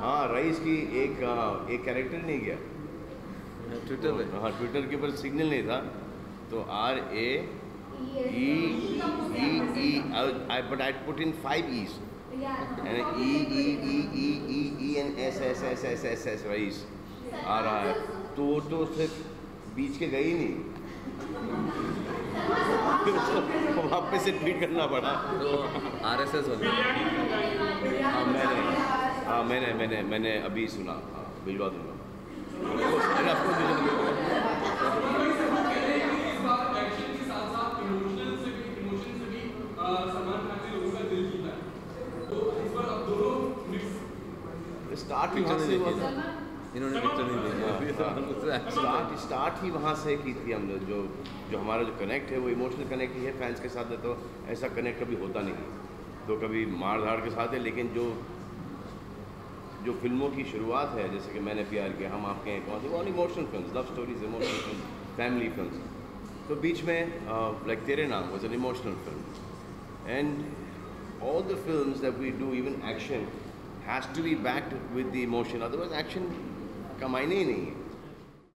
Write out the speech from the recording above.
हाँ रईस की एक कैरेक्टर नहीं गया ट्विटर पे, हाँ ट्विटर के ऊपर सिग्नल नहीं था तो RAEE but I put in 5 E's and EEEEEN SSSSSS रईस आ रहा है तो सिर्फ बीच के गई नहीं तो वापस से ट्वीट करना पड़ा तो RSS हो गया। हाँ मैंने अभी सुना, हाँ भिजवा दूँगा। स्टार्ट ही वहाँ से इन्होंने पिक्चर नहीं देखी, स्टार्ट ही वहाँ से की थी। हम लोग जो हमारा जो कनेक्ट है वो इमोशनल कनेक्ट ही है फैंस के साथ है, तो ऐसा कनेक्ट कभी होता नहीं, तो कभी मार धाड़ के साथ है। लेकिन जो फिल्मों की शुरुआत है, जैसे कि मैंने प्यार किया, हम आपके हैं कौन सी, all emotional film, love stories, emotional film, family film. तो बीच में like Tere Naam was an emotional film and all the films that we do, even action has to be backed with the emotion, otherwise action का मायने ही नहीं है।